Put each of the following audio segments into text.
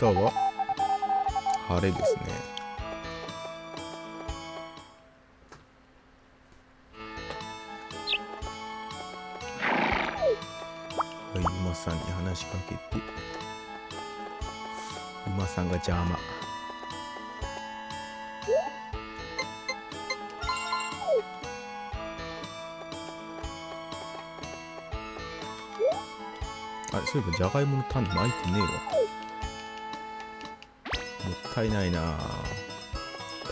明日は晴れですね。はい、馬さんに話しかけて、馬さんが邪魔。あれ、そういえばじゃがいもの種まいてねえわ。もったいないなぁ。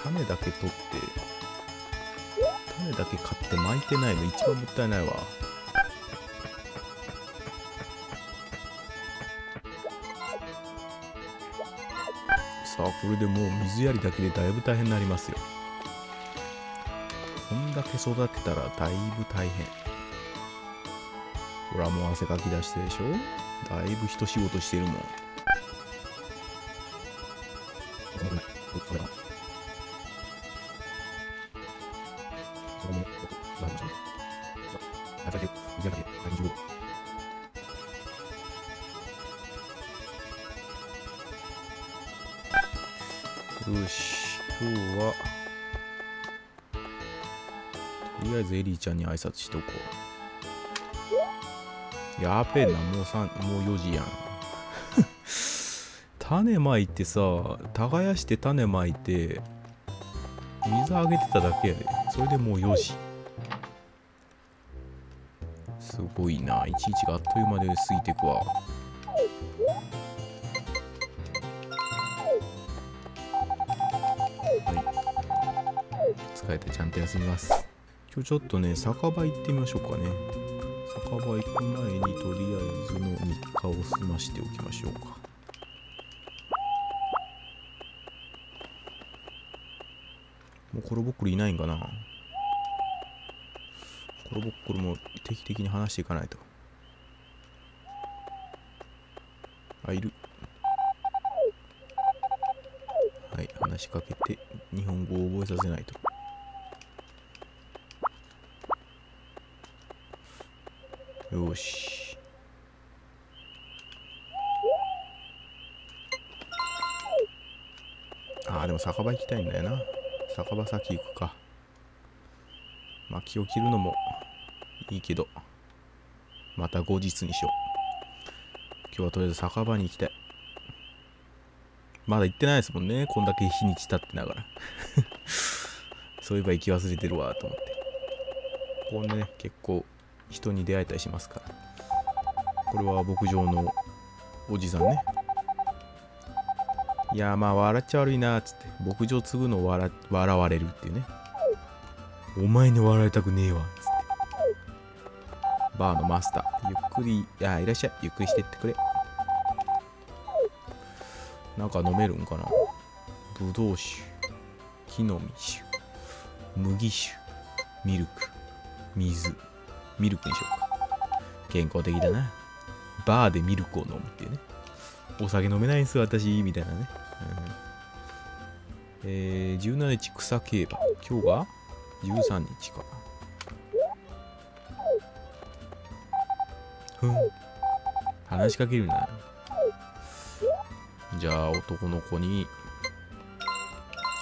種だけ取って、種だけ買ってまいてないの一番もったいないわ。さあ、これでもう水やりだけでだいぶ大変になりますよ。こんだけ育てたらだいぶ大変。ほら、もう汗かき出してでしょ。だいぶ一仕事してるもん。よし、今日はとりあえずエリーちゃんに挨拶しとこう。やべえな、もう4時やん。種まいてさ、耕して種まいて、水あげてただけやで。それでもう4時。すごいな、いちいちがあっという間で過ぎてくわ。はい。疲れてちゃんと休みます。今日ちょっとね、酒場行ってみましょうかね。酒場行く前にとりあえずの日課を済ましておきましょうか。もうコロボックルいないんかな。コロボックルも定期的に話していかないと。あ、いる。はい、話しかけて日本語を覚えさせないと。よし。ああ、でも酒場行きたいんだよな。酒場先行くか。薪を切るのもいいけど、また後日にしよう。今日はとりあえず酒場に行きたい。まだ行ってないですもんね。こんだけ日にち経ってながら。そういえば行き忘れてるわと思って。ここね、結構人に出会えたりしますから。これは牧場のおじさんね。いやー、まあ笑っちゃ悪いなーっつって牧場継ぐのを 笑われるっていうね。お前に笑いたくねえわっつって。バーのマスター、ゆっくり、あ、いらっしゃい、ゆっくりしてってくれ。なんか飲めるんかな。ぶどう酒、木の実酒、麦酒、ミルク、水、ミルクにしようか。健康的だな。バーでミルクを飲むっていうね。お酒飲めないんすよ、私、みたいなね。うん、17日草競馬。今日が13日か。ふん。話しかけるな。じゃあ、男の子に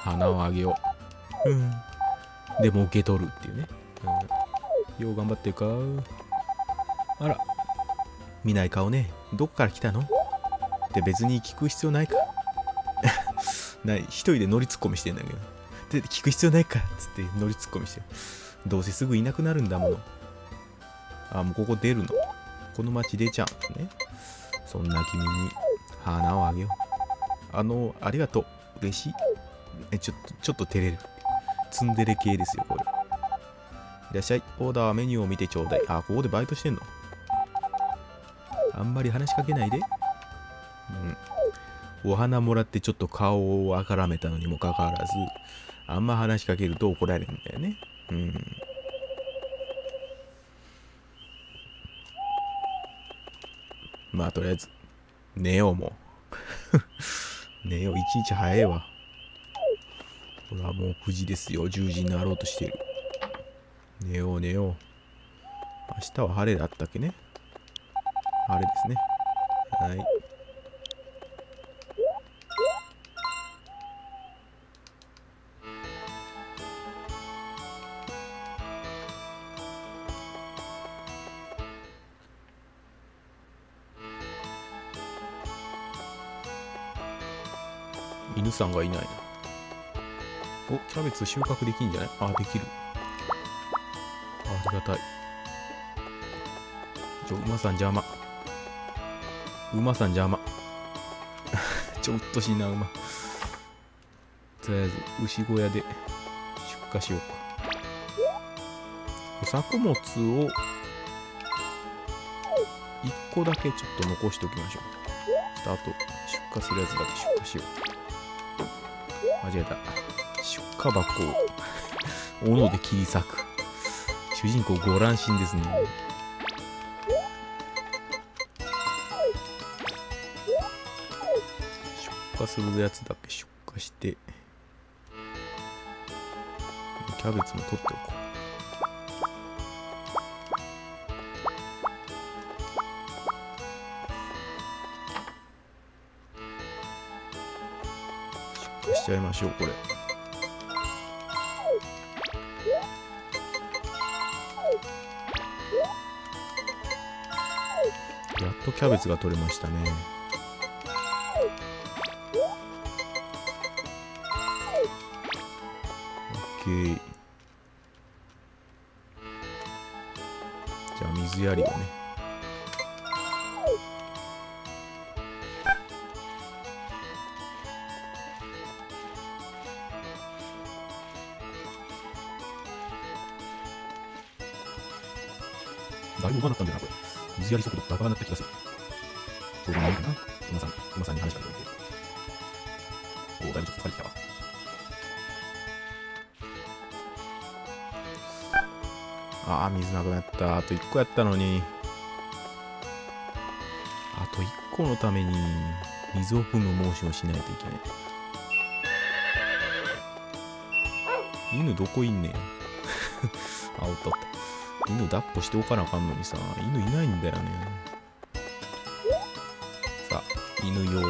花をあげよう。ふん。でも受け取るっていうね。うん、よう頑張ってるか。あら、見ない顔ね。どこから来たのって別に聞く必要ないか。ない、一人で乗りツッコミしてんだけど。で、聞く必要ないかっつって乗りツッコミしてる。どうせすぐいなくなるんだもの。あ、もうここ出るの。この町出ちゃうんね。そんな君に花をあげよう。ありがとう。嬉しい。え、ちょっと照れる。ツンデレ系ですよ、これ。いらっしゃい。オーダーメニューを見てちょうだい。あ、ここでバイトしてんの。あんまり話しかけないで。うん。お花もらってちょっと顔をあからめたのにもかかわらず、あんま話しかけると怒られるんだよね。うん。まあ、とりあえず、寝ようもう。寝よう。いちいち早いわ。ほら、もう9時ですよ。10時になろうとしてる。寝よう寝よう。明日は晴れだったっけね。晴れですね。はい。犬さんがいないな。お、キャベツ収穫できんじゃない？あ、できる。ありがたい。馬さん邪魔。馬さん邪魔。ちょっとしいな、馬。とりあえず、牛小屋で出荷しようか。作物を1個だけちょっと残しておきましょう。ちょっとあと出荷するやつだけ出荷しよう。間違えた。出荷箱を斧で切り裂く。主人公ご乱心ですね。出荷するやつだけ出荷して、キャベツも取っておこう。しちゃいましょう。これやっとキャベツが取れましたね。オッケー。じゃあ水やりをね。だいぶ上手くなったんだよな、これ。水やり速度バカになった気がする。これがないかな。今さんに話しかけておいて。お、だいぶちょっと疲れてきたわ。ああ、水なくなった。あと1個やったのに。あと1個のために、水を踏むモーションをしないといけない。犬どこいんねん。あ、おったおった。犬抱っこしておかなあかんのにさ、犬いないんだよね。さあ、犬用のブド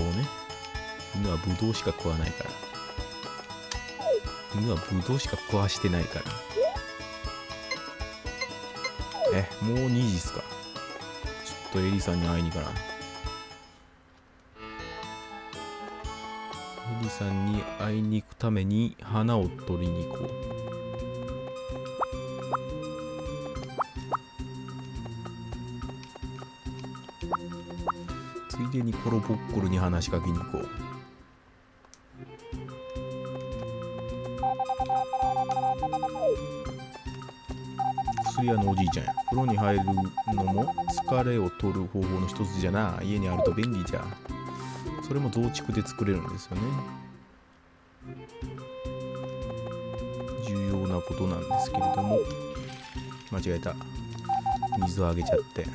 ウね。犬はブドウしか食わないから。犬はブドウしか食わしてないから。え、もう2時っすか。ちょっとエリさんに会いに行かな。エリさんに会いに行くために花を取りに行こう。ついでにコロボッコルに話しかけに行こう。薬屋のおじいちゃんや。風呂に入るのも疲れを取る方法の一つじゃな。家にあると便利じゃ。それも増築で作れるんですよね。重要なことなんですけれども、間違えた。水をあげちゃって。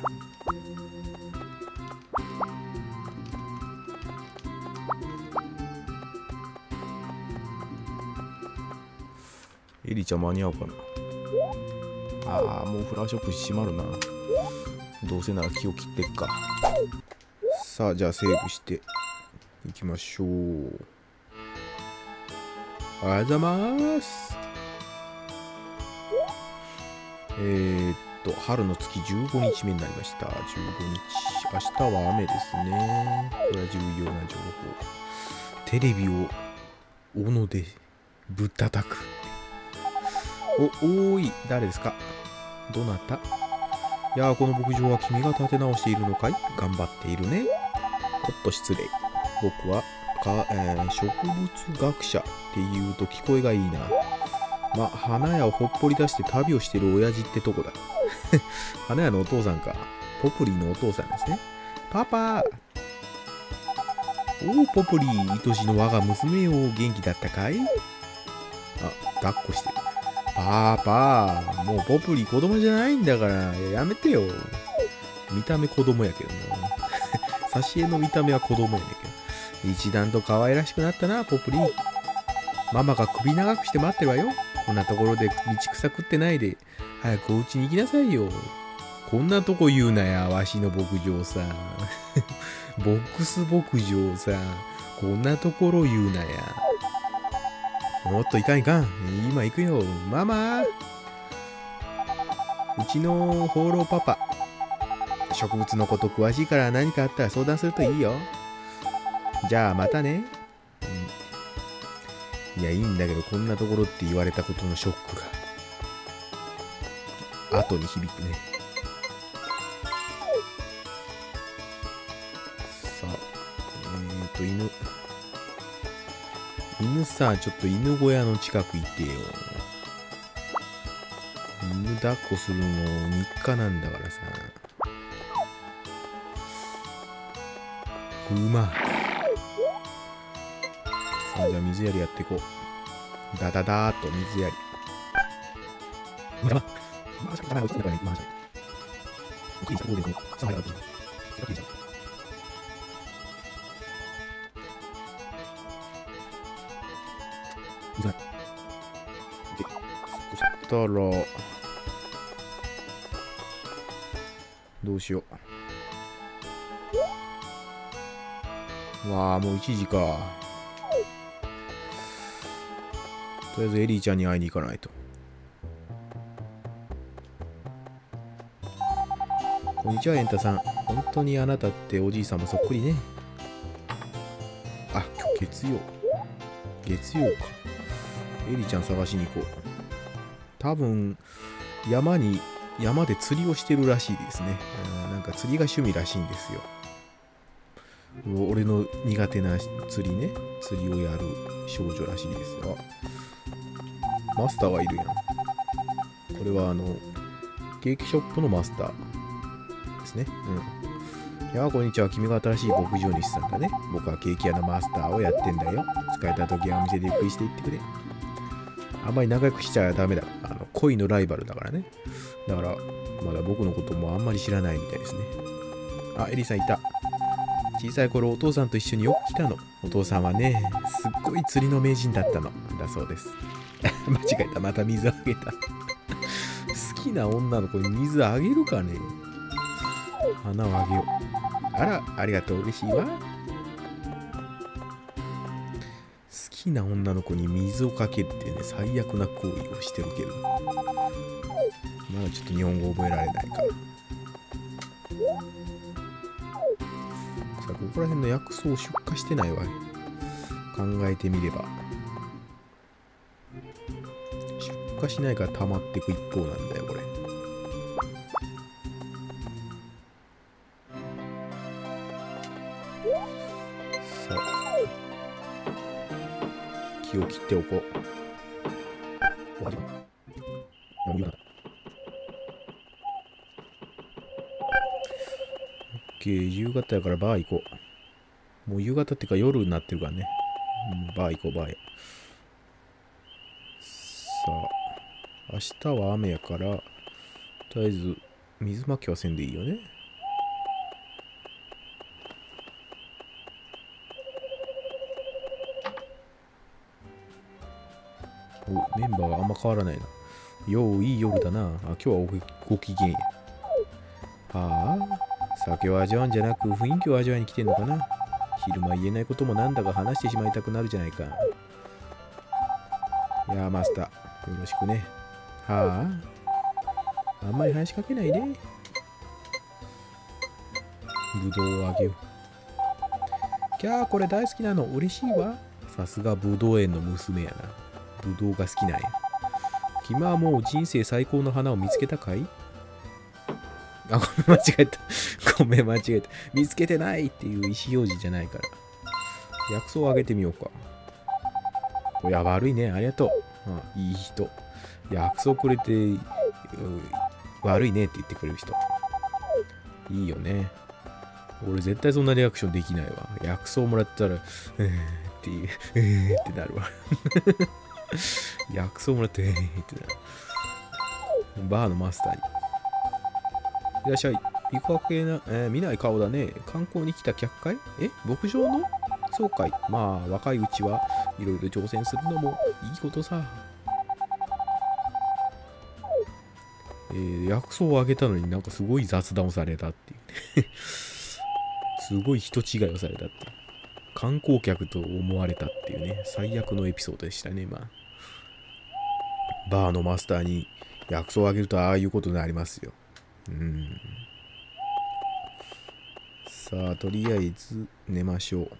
エリちゃん間に合うかな。ああ、もうフラワーショップ閉まるな。どうせなら木を切ってっか。さあ、じゃあセーブしていきましょう。おはようございます。春の月15日目になりました。15日、明日は雨ですね。これは重要な情報。テレビを斧でぶったたく。おい、誰ですか？どなた？いやあ、この牧場は君が立て直しているのかい？頑張っているね。おっと、失礼。僕は植物学者っていうと聞こえがいいな。まあ、花屋をほっぽり出して旅をしてる親父ってとこだ。花屋のお父さんか。ポプリのお父さんですね。パパー！おお、ポプリー、愛しの我が娘よ。元気だったかい？あ、抱っこしてる。パパ、もうポプリ子供じゃないんだから、やめてよ。見た目子供やけどね。挿絵の見た目は子供やねんけど。一段と可愛らしくなったな、ポプリ。ママが首長くして待ってるわよ。こんなところで道草食ってないで、早くお家に行きなさいよ。こんなとこ言うなや、わしの牧場さ。ボックス牧場さ。こんなところ言うなや。もっといかんいかん。今行くよ。ママ。うちの放浪パパ。植物のこと詳しいから何かあったら相談するといいよ。じゃあまたね。いや、いいんだけど、こんなところって言われたことのショックが後に響くね。さあ、犬さ、ちょっと犬小屋の近く行ってよ。犬抱っこするの日課なんだからさ。馬。さあ、じゃあ水やりやっていこう。ダダダーっと水やり。そしたらどうしよう。わあ、もう1時か。とりあえずエリーちゃんに会いに行かないと。こんにちは、エンタさん。本当にあなたっておじいさんもそっくりね。あ、今日月曜か。エリーちゃん探しに行こう。多分、山で釣りをしてるらしいですね。なんか釣りが趣味らしいんですよ。俺の苦手な釣りね。釣りをやる少女らしいですが。マスターがいるやん。これはケーキショップのマスターですね。うん。やあ、こんにちは。君が新しい牧場主さんだね。僕はケーキ屋のマスターをやってんだよ。使えた時はお店でゆっくりしていってくれ。あんまり仲良くしちゃダメだ。恋のライバルだからね。だから、まだ僕のこともあんまり知らないみたいですね。あ、エリさんいた。小さい頃、お父さんと一緒によく来たの。お父さんはね、すっごい釣りの名人だったの。だそうです。間違えた。また水あげた。好きな女の子に水あげるかね。花をあげよう。あら、ありがとう。嬉しいわ。好きな女の子に水をかけるってね、最悪な行為をしてるけど、まだちょっと日本語覚えられないから。さあ、ここら辺の薬草を出荷してないわ。考えてみれば出荷しないから溜まっていく一方なんだよこれ。さあ、気を切っておこう。OK、 夕方やからバー行こう。もう夕方っていうか夜になってるからね。バー行こう、バーへ。さあ、明日は雨やから、とりあえず水まきはせんでいいよね。メンバーはあんま変わらないな。よう、いい夜だな。あ、今日はご機嫌や。はあ、酒を味わうんじゃなく雰囲気を味わいに来てんのかな。昼間言えないこともなんだか話してしまいたくなるじゃないか。いやあ、マスター、よろしくね。はあ、あんまり話しかけないで。ぶどうをあげよう。きゃあ、これ大好きなの。嬉しいわ。さすがぶどう園の娘やな。ぶどうが好きなんや。君はもう人生最高の花を見つけたかい？あ、ごめん間違えた。ごめん間違えた。見つけてないっていう意思表示じゃないから。薬草をあげてみようか。いや、悪いね。ありがとう。うん、いい人。薬草くれて、悪いねって言ってくれる人。いいよね。俺絶対そんなリアクションできないわ。薬草もらったら、っていう、ってなるわ。薬草もらって、ってなる。バーのマスターに。いらっしゃい。見かけな、見ない顔だね。観光に来た客かい？え？牧場の？そうかい。まあ、若いうちはいろいろ挑戦するのもいいことさ。薬草をあげたのになんかすごい雑談をされたっていう。すごい人違いをされたっていう。観光客と思われたっていうね、最悪のエピソードでしたね、まあ。バーのマスターに薬草をあげるとああいうことになりますよ。さあ、とりあえず寝ましょう。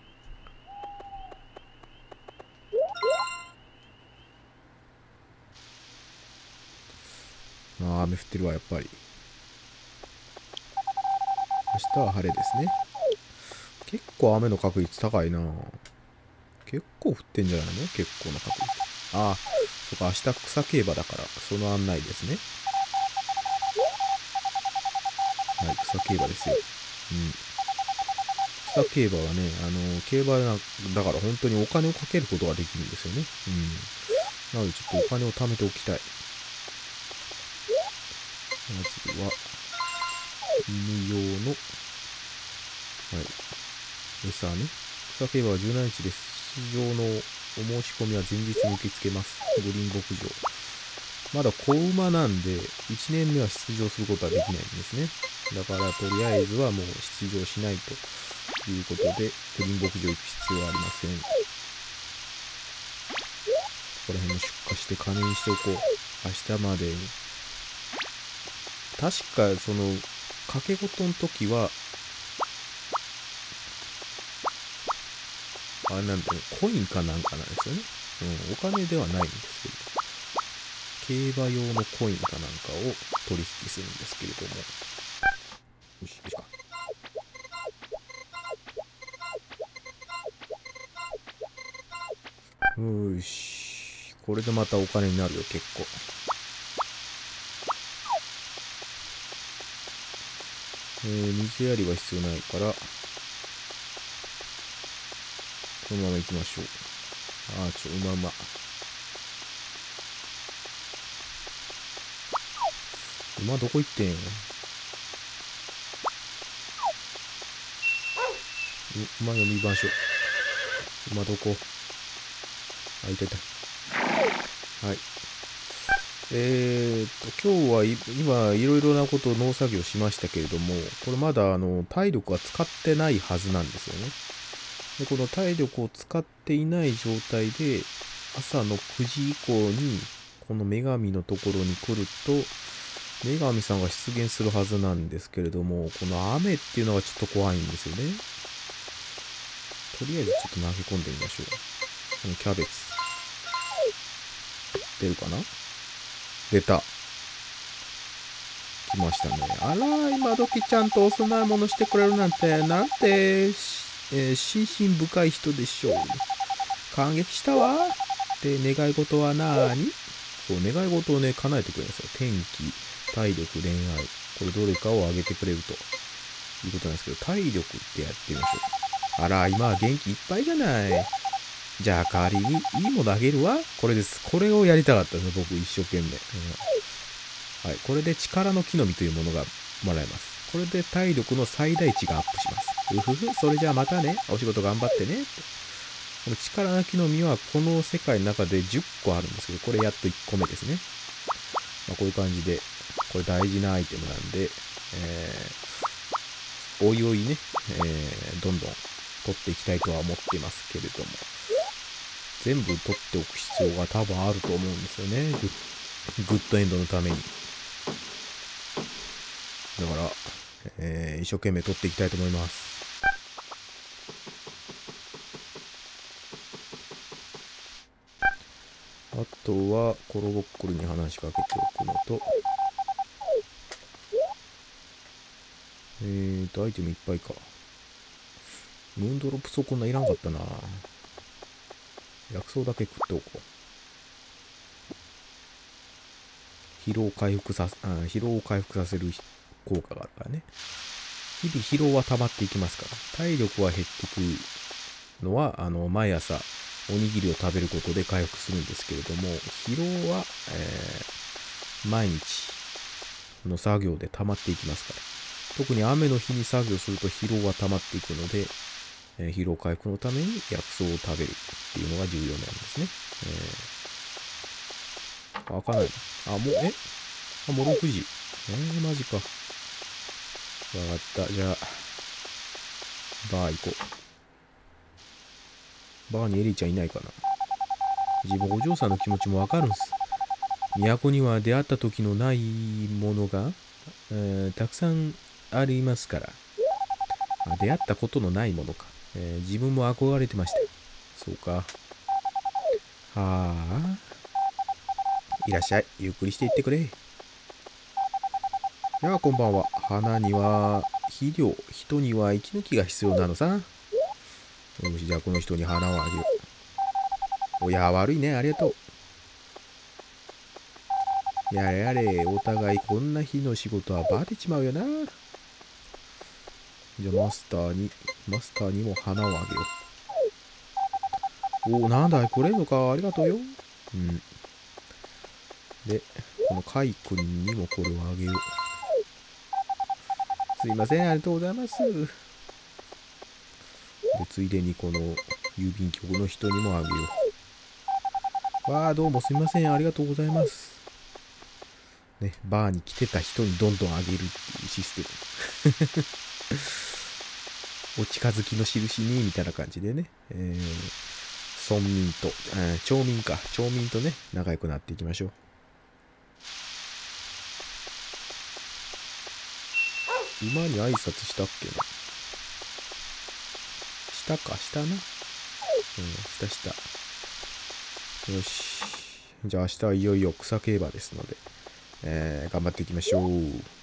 雨降ってるわ、やっぱり。明日は晴れですね。結構雨の確率高いな。結構降ってんじゃないの？結構な確率。ああ、そっか、明日草競馬だから、その案内ですね。はい、草競馬ですよ。うん。草競馬はね、競馬だから本当にお金をかけることができるんですよね。うん。なのでちょっとお金を貯めておきたい。まずは、犬用の、餌ね。草競馬は17日です。出場のお申し込みは前日に受け付けます。五輪牧場。まだ子馬なんで、1年目は出場することはできないんですね。だから、とりあえずはもう出場しないということで、五輪牧場行く必要はありません。ここら辺も出荷して加入しておこう。明日までに。確か、その、掛け事の時は、あれなんだね、コインかなんかなんですよね。うん、お金ではないんですけど。競馬用のコインかなんかを取引するんですけれども。よし、よしか。よし。これでまたお金になるよ、結構。水やりは必要ないから、このまま行きましょう。ああ、ちょ、うまうま。馬どこ行ってん？馬読みましょう。馬どこ？あ、いたいた。はい。今日は今、いろいろなことを農作業しましたけれども、これまだ、体力は使ってないはずなんですよね。で、この体力を使っていない状態で、朝の9時以降に、この女神のところに来ると、女神さんが出現するはずなんですけれども、この雨っていうのがちょっと怖いんですよね。とりあえずちょっと投げ込んでみましょう。このキャベツ。出るかな？出た。来ましたね。あら、今時ちゃんとお供え物してくれるなんて、なんて、心身深い人でしょう。感激したわ。で、願い事はなーに？そう、願い事をね、叶えてくれるんですよ。天気、体力、恋愛。これどれかを上げてくれるということなんですけど、体力ってやってみましょう。あら、今は元気いっぱいじゃない。じゃあ代わりに、いいものあげるわ。これです。これをやりたかったです、僕、一生懸命。はい、これで力の木の実というものがもらえます。これで体力の最大値がアップします。うふふ、それじゃあまたね、お仕事頑張ってねって。この力なきの実はこの世界の中で10個あるんですけど、これやっと1個目ですね。まあ、こういう感じで、これ大事なアイテムなんで、おいおいね、どんどん取っていきたいとは思ってますけれども、全部取っておく必要が多分あると思うんですよね。グッドエンドのために。だから、一生懸命取っていきたいと思います。あとは、コロボッコルに話しかけておくのと、アイテムいっぱいか。ムーンドロップソこんないらんかったな。薬草だけ食っておこう。疲労を回復させる効果があるからね。日々疲労は溜まっていきますから、体力は減っていくのは、毎朝おにぎりを食べることで回復するんですけれども、疲労は、毎日の作業で溜まっていきますから、特に雨の日に作業すると疲労は溜まっていくので、疲労回復のために薬草を食べるっていうのが重要なんですね。開かない。あ、もう、もう6時。マジか。わかった。じゃあ、バー行こう。バーにエリーちゃんいないかな。自分お嬢さんの気持ちもわかるんす。都には出会った時のないものが、たくさんありますから。あ、出会ったことのないものか。自分も憧れてました。そうか。はあ。いらっしゃい。ゆっくりしていってくれ。ではこんばんは。花には肥料、人には息抜きが必要なのさ。よし、じゃあこの人に花をあげる。おや、悪いね、ありがとう。やれやれ、お互いこんな日の仕事はバテちまうよな。じゃあマスターにも花をあげよう。おお、なんだい、これのか、ありがとうよ。うん。で、このカイ君にもこれをあげよう。すいません、ありがとうございます。で、ついでにこの郵便局の人にもあげよう。わあ、どうもすみません、ありがとうございます。ね、バーに来てた人にどんどんあげるっていうシステム。お近づきの印に、みたいな感じでね。村民と、町民とね、仲良くなっていきましょう。馬に挨拶したっけな。したか、したな。うん、したした。よし。じゃあ明日はいよいよ草競馬ですので、頑張っていきましょう。